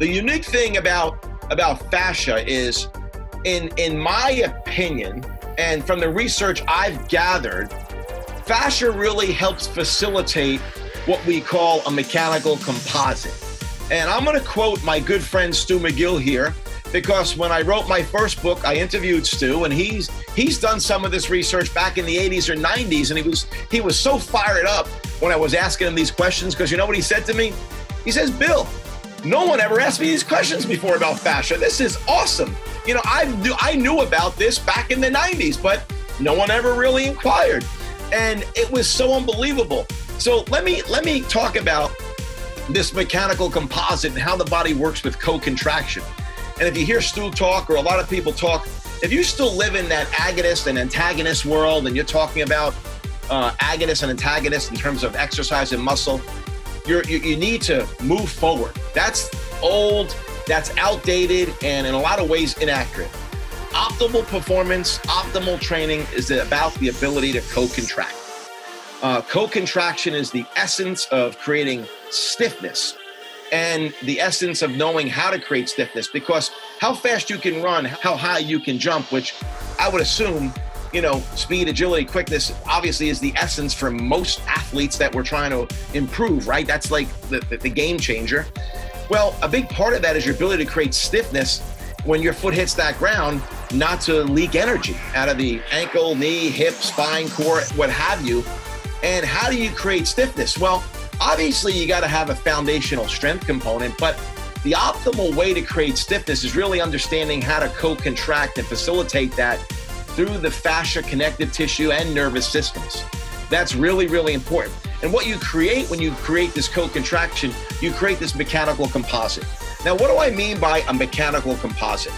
The unique thing about fascia is, in my opinion, and from the research I've gathered, fascia really helps facilitate what we call a mechanical composite. And I'm gonna quote my good friend Stu McGill here, because when I wrote my first book, I interviewed Stu, and he's done some of this research back in the 80s or 90s, and he was so fired up when I was asking him these questions, because you know what he said to me? He says, "Bill, no one ever asked me these questions before about fascia. This is awesome. You know, I knew about this back in the 90s, but no one ever really inquired." And it was so unbelievable. So let me talk about this mechanical composite and how the body works with co-contraction. And if you hear Stu talk, or a lot of people talk, if you still live in that agonist and antagonist world, and you're talking about agonist and antagonist in terms of exercise and muscle, you need to move forward. That's old, that's outdated, and in a lot of ways inaccurate. Optimal performance, optimal training is about the ability to co-contract. Co-contraction is the essence of creating stiffness, and the essence of knowing how to create stiffness, because how fast you can run, how high you can jump, which I would assume, you know, speed, agility, quickness, obviously is the essence for most athletes that we're trying to improve, right? That's like the game changer. Well, a big part of that is your ability to create stiffness when your foot hits that ground, not to leak energy out of the ankle, knee, hip, spine, core, what have you. And how do you create stiffness? Well, obviously, you got to have a foundational strength component, but the optimal way to create stiffness is really understanding how to co-contract and facilitate that through the fascia, connective tissue, and nervous systems. That's really, really important. And what you create when you create this co-contraction, you create this mechanical composite. Now, what do I mean by a mechanical composite?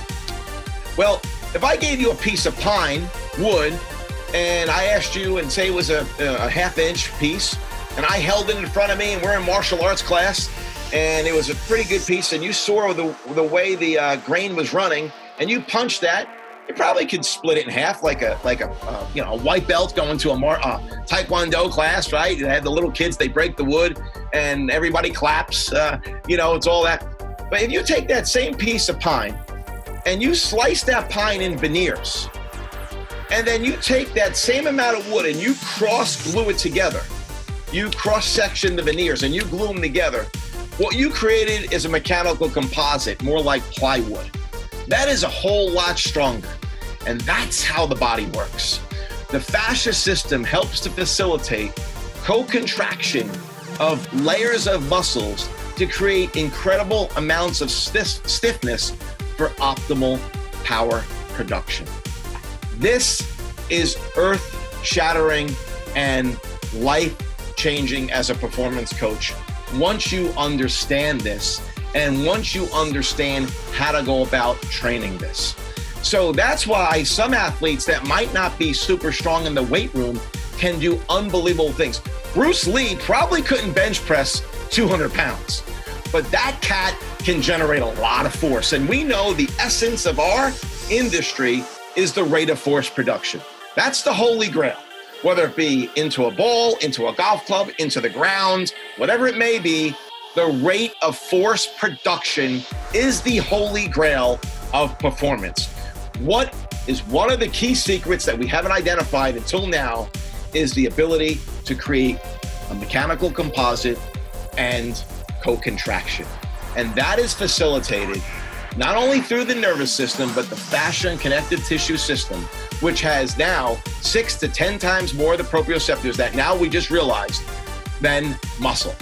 Well, if I gave you a piece of pine wood, and I asked you, and say it was a half-inch piece, and I held it in front of me, and we're in martial arts class, and it was a pretty good piece, and you saw the way the grain was running, and you punched that, you probably could split it in half, like a you know, a white belt going to a Taekwondo class, right? You had the little kids, they break the wood, and everybody claps, you know, it's all that. But if you take that same piece of pine, and you slice that pine in veneers, and then you take that same amount of wood and you cross-glue it together, you cross-section the veneers and you glue them together, what you created is a mechanical composite, more like plywood. That is a whole lot stronger. And that's how the body works. The fascia system helps to facilitate co-contraction of layers of muscles to create incredible amounts of stiffness for optimal power production. This is earth-shattering and life-changing as a performance coach. Once you understand this, and once you understand how to go about training this. So that's why some athletes that might not be super strong in the weight room can do unbelievable things. Bruce Lee probably couldn't bench press 200 pounds, but that cat can generate a lot of force. And we know the essence of our industry is the rate of force production. That's the holy grail, whether it be into a ball, into a golf club, into the ground, whatever it may be, the rate of force production is the holy grail of performance. What is one of the key secrets that we haven't identified until now is the ability to create a mechanical composite and co-contraction. And that is facilitated not only through the nervous system, but the fascia and connective tissue system, which has now 6 to 10 times more of the proprioceptors that now we just realized than muscle.